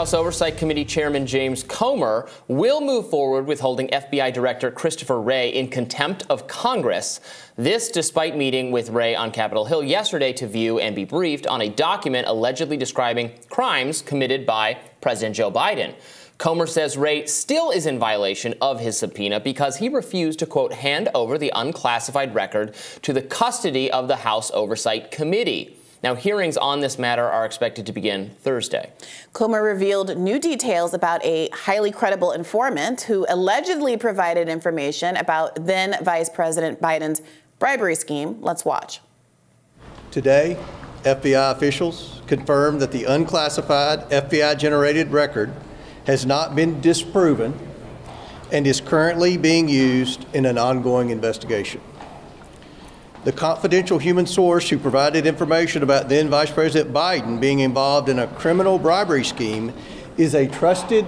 House Oversight Committee Chairman James Comer will move forward with holding FBI Director Christopher Wray in contempt of Congress. This despite meeting with Wray on Capitol Hill yesterday to view and be briefed on a document allegedly describing crimes committed by President Joe Biden. Comer says Wray still is in violation of his subpoena because he refused to, quote, hand over the unclassified record to the custody of the House Oversight Committee. Now, hearings on this matter are expected to begin Thursday. Comer revealed new details about a highly credible informant who allegedly provided information about then Vice President Biden's bribery scheme. Let's watch. Today, FBI officials confirmed that the unclassified FBI-generated record has not been disproven and is currently being used in an ongoing investigation. The confidential human source who provided information about then Vice President Biden being involved in a criminal bribery scheme is a trusted,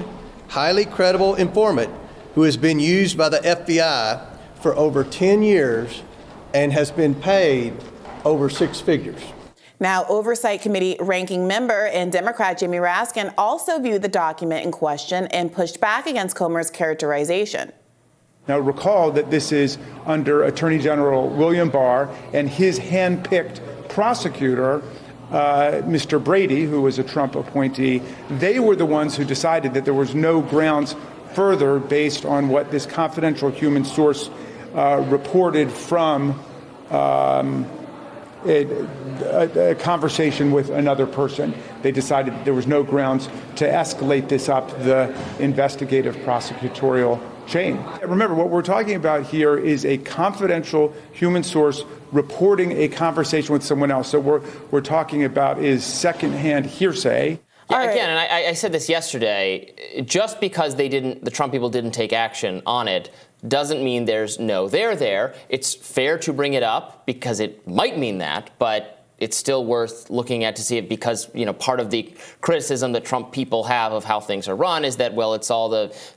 highly credible informant who has been used by the FBI for over 10 years and has been paid over six figures. Now, Oversight Committee ranking member and Democrat Jamie Raskin also viewed the document in question and pushed back against Comer's characterization. Now, recall that this is under Attorney General William Barr and his hand-picked prosecutor, Mr. Brady, who was a Trump appointee. They were the ones who decided that there was no grounds further based on what this confidential human source reported from a conversation with another person. They decided there was no grounds to escalate this up the investigative prosecutorial chain. Remember, what we're talking about here is a confidential human source reporting a conversation with someone else. So we're talking about is secondhand hearsay. Yeah, right. Again, and I said this yesterday, just because the Trump people didn't take action on it doesn't mean there's no there there. It's fair to bring it up because it might mean that, but it's still worth looking at to see it because, you know, part of the criticism that Trump people have of how things are run is that, well, it's all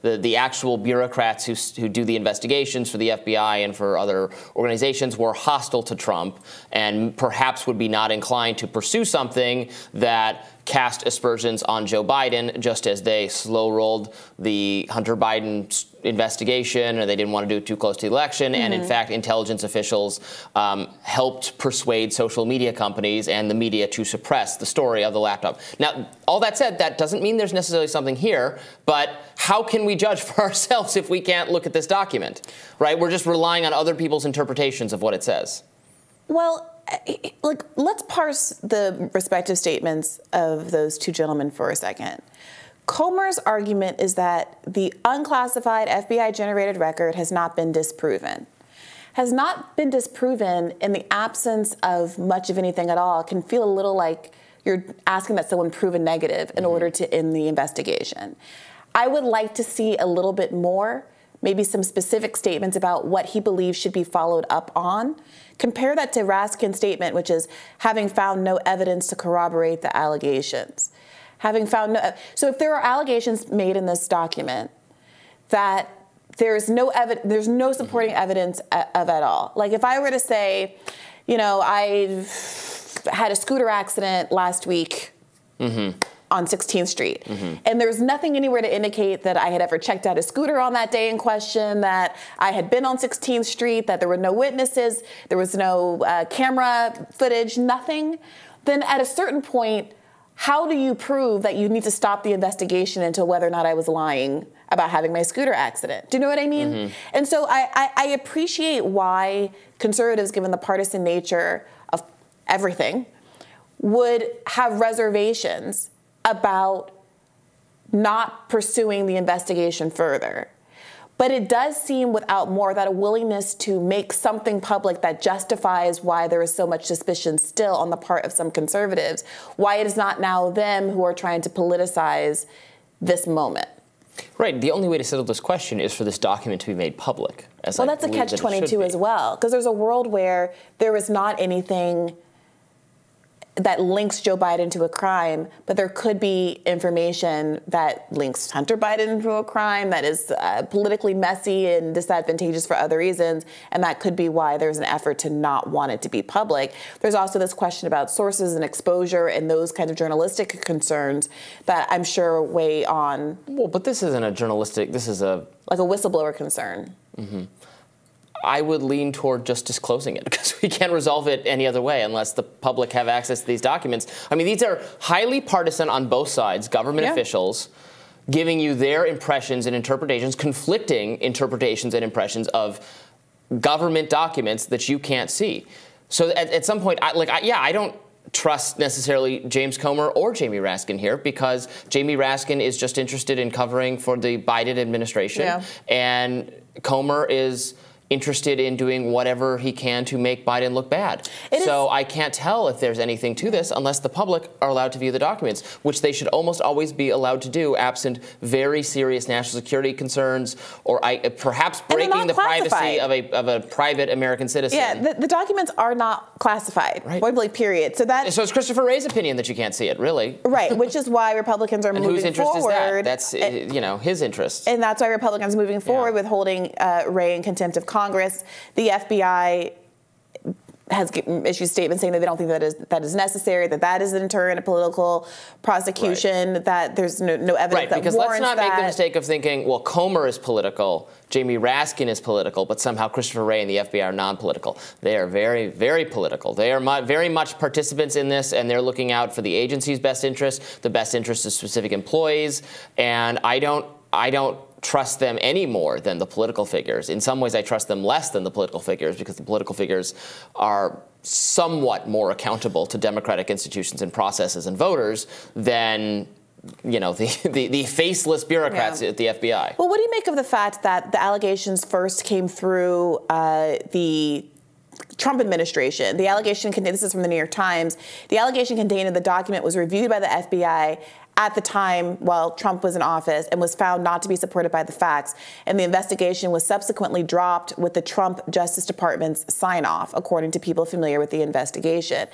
the actual bureaucrats who do the investigations for the FBI and for other organizations were hostile to Trump and perhaps would be not inclined to pursue something that cast aspersions on Joe Biden, just as they slow-rolled the Hunter Biden investigation, or they didn't want to do it too close to the election. Mm-hmm. And, in fact, intelligence officials helped persuade social media companies and the media to suppress the story of the laptop. Now, all that said, that doesn't mean there's necessarily something here, but how can we judge for ourselves if we can't look at this document, right? We're just relying on other people's interpretations of what it says. Well, like, let's parse the respective statements of those two gentlemen for a second. Comer's argument is that the unclassified FBI-generated record has not been disproven. Has not been disproven in the absence of much of anything at all can feel a little like you're asking that someone prove a negative in order to end the investigation. I would like to see a little bit more, maybe some specific statements about what he believes should be followed up on. Compare that to Raskin's statement, which is having found no evidence to corroborate the allegations. Having found no, so if there are allegations made in this document that there's no supporting evidence of at all. Like if I were to say, you know, I had a scooter accident last week. Mm-hmm. On 16th Street. Mm-hmm. And there's nothing anywhere to indicate that I had ever checked out a scooter on that day in question, that I had been on 16th Street, that there were no witnesses, there was no camera footage, nothing. Then at a certain point, how do you prove that you need to stop the investigation into whether or not I was lying about having my scooter accident? Do you know what I mean? Mm-hmm. And so I appreciate why conservatives, given the partisan nature of everything, would have reservations about not pursuing the investigation further. But it does seem without more that a willingness to make something public that justifies why there is so much suspicion still on the part of some conservatives, why it is not now them who are trying to politicize this moment. Right. The only way to settle this question is for this document to be made public. Well, that's a catch-22 as well, because there's a world where there is not anything that links Joe Biden to a crime, but there could be information that links Hunter Biden to a crime that is politically messy and disadvantageous for other reasons, and that could be why there's an effort to not want it to be public. There's also this question about sources and exposure and those kinds of journalistic concerns that I'm sure weigh on. Well, but this isn't a journalistic, this is a... like a whistleblower concern. Mm-hmm. I would lean toward just disclosing it, because we can't resolve it any other way unless the public have access to these documents. I mean, these are highly partisan on both sides, government officials giving you their impressions and interpretations, conflicting interpretations and impressions of government documents that you can't see. So at some point, I don't trust necessarily James Comer or Jamie Raskin here, because Jamie Raskin is just interested in covering for the Biden administration, and Comer is interested in doing whatever he can to make Biden look bad. So I can't tell if there's anything to this unless the public are allowed to view the documents, which they should almost always be allowed to do, absent very serious national security concerns or perhaps breaking the privacy of a private American citizen. Yeah, the documents are not classified, point blank, period. So it's Christopher Wray's opinion that you can't see it, really. Right, which is why Republicans are moving forward. And whose interest is that? That's, you know, his interest. And that's why Republicans are moving forward with holding Wray in contempt of Congress. The FBI has issued statements saying that they don't think that is necessary, that is a deterrent, a political prosecution, that there's no evidence that warrants that. Because let's not make the mistake of thinking, well, Comer is political, Jamie Raskin is political, but somehow Christopher Wray and the FBI are non-political. They are very, very political. They are very much participants in this, and they're looking out for the agency's best interest, the best interest of specific employees, and I don't trust them any more than the political figures. In some ways, I trust them less than the political figures, because the political figures are somewhat more accountable to democratic institutions and processes and voters than, you know, the faceless bureaucrats at the FBI. Well, what do you make of the fact that the allegations first came through the Trump administration? The allegation contained, this is from the New York Times, the allegation contained in the document was reviewed by the FBI at the time while Trump was in office and was found not to be supported by the facts, and the investigation was subsequently dropped with the Trump Justice Department's sign-off, according to people familiar with the investigation.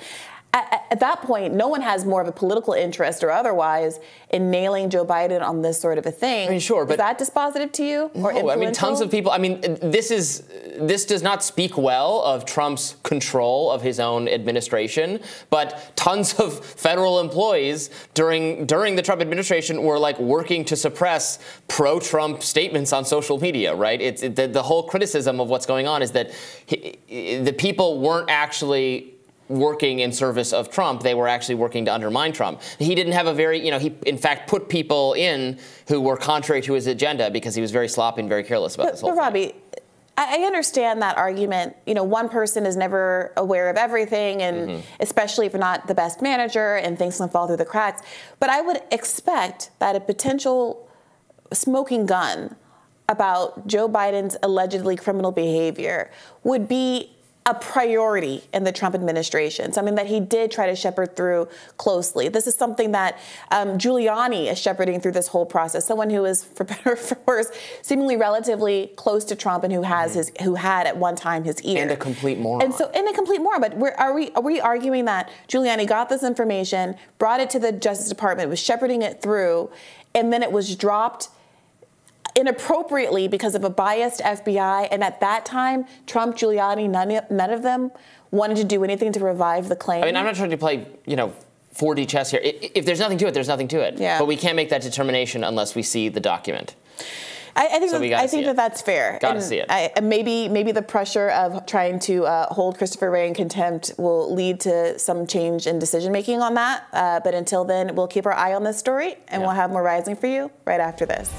At that point, no one has more of a political interest or otherwise in nailing Joe Biden on this sort of a thing. I mean, sure, but is that dispositive to you? Or influential? I mean, tons of people. I mean, this does not speak well of Trump's control of his own administration. But tons of federal employees during the Trump administration were like working to suppress pro-Trump statements on social media. Right? The whole criticism of what's going on is that the people weren't actually working in service of Trump. They were actually working to undermine Trump. He didn't have a very, you know, he in fact put people in who were contrary to his agenda because he was very sloppy and very careless about this whole thing. But Robbie, I understand that argument. You know, one person is never aware of everything, and especially if you're not the best manager, and things can fall through the cracks. But I would expect that a potential smoking gun about Joe Biden's allegedly criminal behavior would be a priority in the Trump administration, something that he did try to shepherd through closely. This is something that Giuliani is shepherding through this whole process, someone who is, for better or for worse, seemingly relatively close to Trump and who has who had at one time his ear. And a complete moron. But are we arguing that Giuliani got this information, brought it to the Justice Department, was shepherding it through, and then it was dropped inappropriately because of a biased FBI, and at that time, Trump, Giuliani, none of them wanted to do anything to revive the claim? I mean, I'm not trying to play, you know, 4D chess here. If there's nothing to it, there's nothing to it. Yeah. But we can't make that determination unless we see the document. I think that's fair. Gotta see it. Maybe the pressure of trying to hold Christopher Wray in contempt will lead to some change in decision-making on that. But until then, we'll keep our eye on this story, and we'll have more Rising for you right after this.